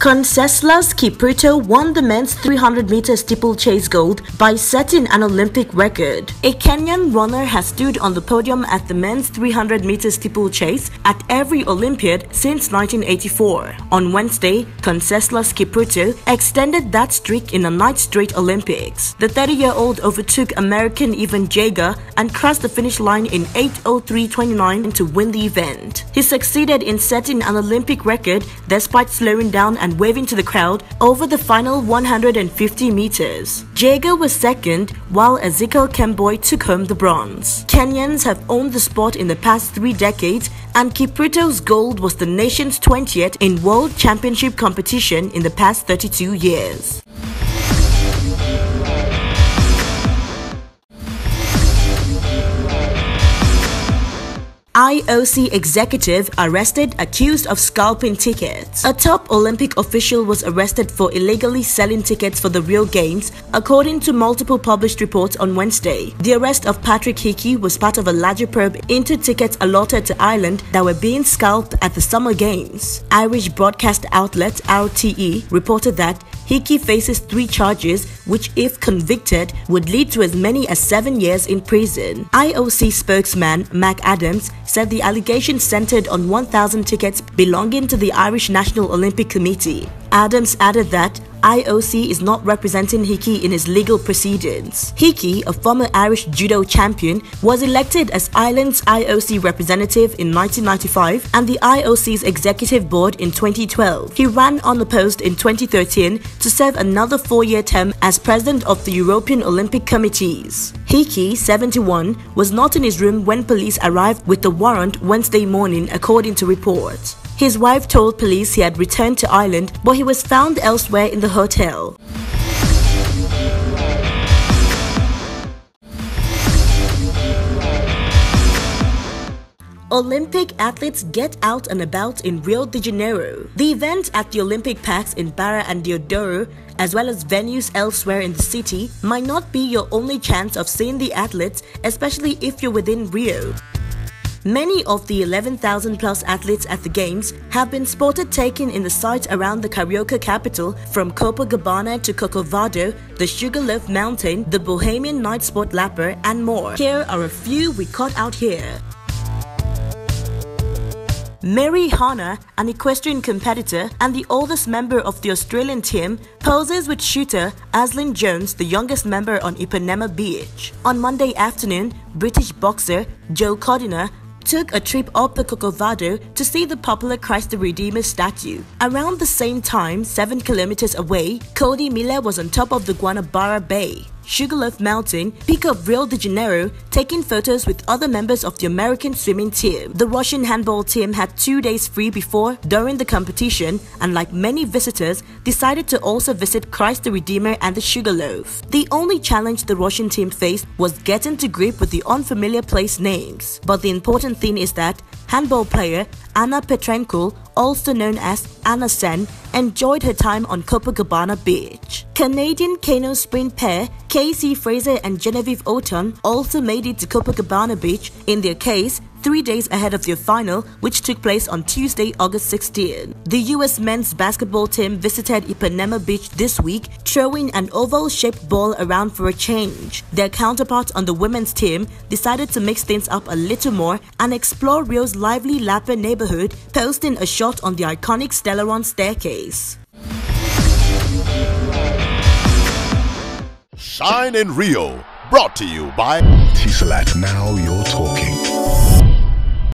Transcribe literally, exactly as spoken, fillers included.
Conseslus Kipruto won the men's three hundred meter steeplechase gold by setting an Olympic record. A Kenyan runner has stood on the podium at the men's three hundred meter steeplechase at every Olympiad since nineteen eighty-four. On Wednesday, Conseslus Kipruto extended that streak in a ninth straight Olympics. The thirty-year-old overtook American Evan Jager and crossed the finish line in eight oh three twenty-nine to win the event. He succeeded in setting an Olympic record despite slowing down and waving to the crowd over the final one hundred fifty meters. Jager was second, while Ezekiel Kemboi took home the bronze. Kenyans have owned the sport in the past three decades, and Kipruto's gold was the nation's twentieth in World Championship competition in the past thirty-two years. I O C executive arrested accused of scalping tickets. A top Olympic official was arrested for illegally selling tickets for the Rio Games, according to multiple published reports on Wednesday. The arrest of Patrick Hickey was part of a larger probe into tickets allotted to Ireland that were being scalped at the Summer Games. Irish broadcast outlet R T E reported that Hickey faces three charges, which, if convicted, would lead to as many as seven years in prison. I O C spokesman Mac Adams said the allegations centered on one thousand tickets belonging to the Irish National Olympic Committee. Adams added that I O C is not representing Hickey in his legal proceedings. Hickey, a former Irish judo champion, was elected as Ireland's I O C representative in nineteen ninety-five and the I O C's executive board in twenty twelve. He ran on the post in twenty thirteen to serve another four-year term as president of the European Olympic Committees. Hickey, seventy-one, was not in his room when police arrived with the warrant Wednesday morning, according to reports. His wife told police he had returned to Ireland, but he was found elsewhere in the hotel. Olympic athletes get out and about in Rio de Janeiro. The event at the Olympic Parks in Barra and Deodoro, as well as venues elsewhere in the city, might not be your only chance of seeing the athletes, especially if you're within Rio. Many of the eleven thousand plus athletes at the Games have been spotted taking in the sights around the Carioca capital, from Copacabana to Corcovado, the Sugarloaf Mountain, the Bohemian Night Sport Lapper, and more. Here are a few we caught out here. Mary Hanna, an equestrian competitor and the oldest member of the Australian team, poses with shooter Aslyn Jones, the youngest member, on Ipanema Beach. On Monday afternoon, British boxer Joe Codina took a trip up the Corcovado to see the popular Christ the Redeemer statue. Around the same time, seven kilometers away, Cody Miller was on top of the Guanabara Bay, Sugarloaf Mountain, peak of Rio de Janeiro, taking photos with other members of the American swimming team. The Russian handball team had two days free before, during the competition, and like many visitors, decided to also visit Christ the Redeemer and the Sugarloaf. The only challenge the Russian team faced was getting to grip with the unfamiliar place names. But the important thing is that handball player Anna Petrenko, also known as Anna Sen, enjoyed her time on Copacabana Beach. Canadian canoe sprint pair Casey Fraser and Genevieve Oton also made it to Copacabana Beach, in their case, three days ahead of their final, which took place on Tuesday, August sixteenth. The U S men's basketball team visited Ipanema Beach this week, throwing an oval-shaped ball around for a change. Their counterparts on the women's team decided to mix things up a little more and explore Rio's lively Lapa neighborhood, posting a shot on the iconic Selarón staircase. Shine in Rio, brought to you by Etisalat. Now you're talking.